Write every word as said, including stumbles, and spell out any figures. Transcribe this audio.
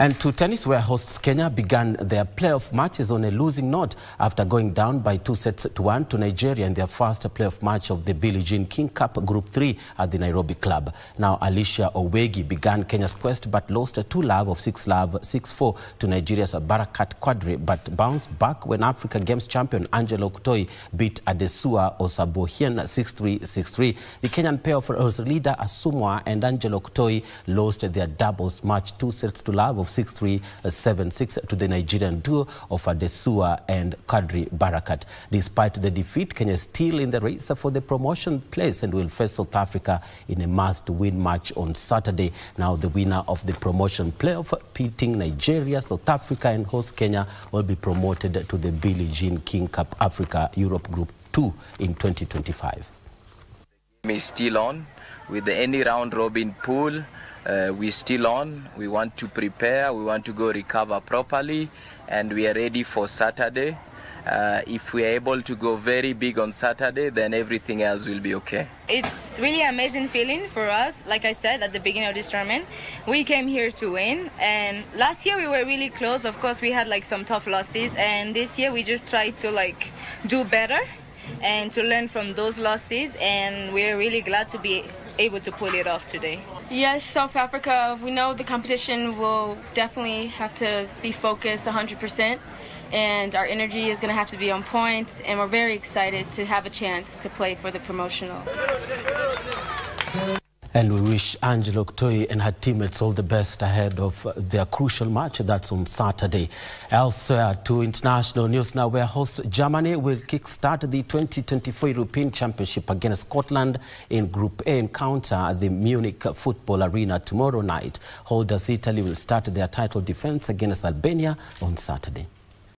And to tennis, where hosts Kenya began their playoff matches on a losing note after going down by two sets to one to Nigeria in their first playoff match of the Billie Jean King Cup Group three at the Nairobi Club. Now, Alicia Owegi began Kenya's quest but lost two love of six love, six four to Nigeria's Barakat Quadri, but bounced back when Africa Games champion Angella Okutoyi beat Adesua Osabohien six three, six three. The Kenyan pair of leader Asumwa and Angella Okutoyi lost their doubles match two sets to love of six three, seven six to the Nigerian duo of Adesua and Quadri Barakat. Despite the defeat, Kenya is still in the race for the promotion place and will face South Africa in a must-win match on Saturday. Now, the winner of the promotion playoff, pitting Nigeria, South Africa and host Kenya, will be promoted to the Billie Jean King Cup Africa Europe Group two in twenty twenty-five. Is still on with the any round robin pool. Uh, we're still on. We want to prepare. We want to go recover properly, and we are ready for Saturday. Uh, if we are able to go very big on Saturday, then everything else will be okay. It's really amazing feeling for us. Like I said at the beginning of this tournament, we came here to win, and last year we were really close. Of course, we had like some tough losses, and this year we just tried to like do better and to learn from those losses, and we're really glad to be able to pull it off today. Yes, South Africa, we know the competition will definitely have to be focused one hundred percent, and our energy is going to have to be on point, and we're very excited to have a chance to play for the promotional. And we wish Angella Okutoyi and her teammates all the best ahead of their crucial match that's on Saturday. Elsewhere, to international news now, where host Germany will kickstart the twenty twenty-four European Championship against Scotland in Group A encounter at the Munich Football Arena tomorrow night. Holders Italy will start their title defense against Albania on Saturday.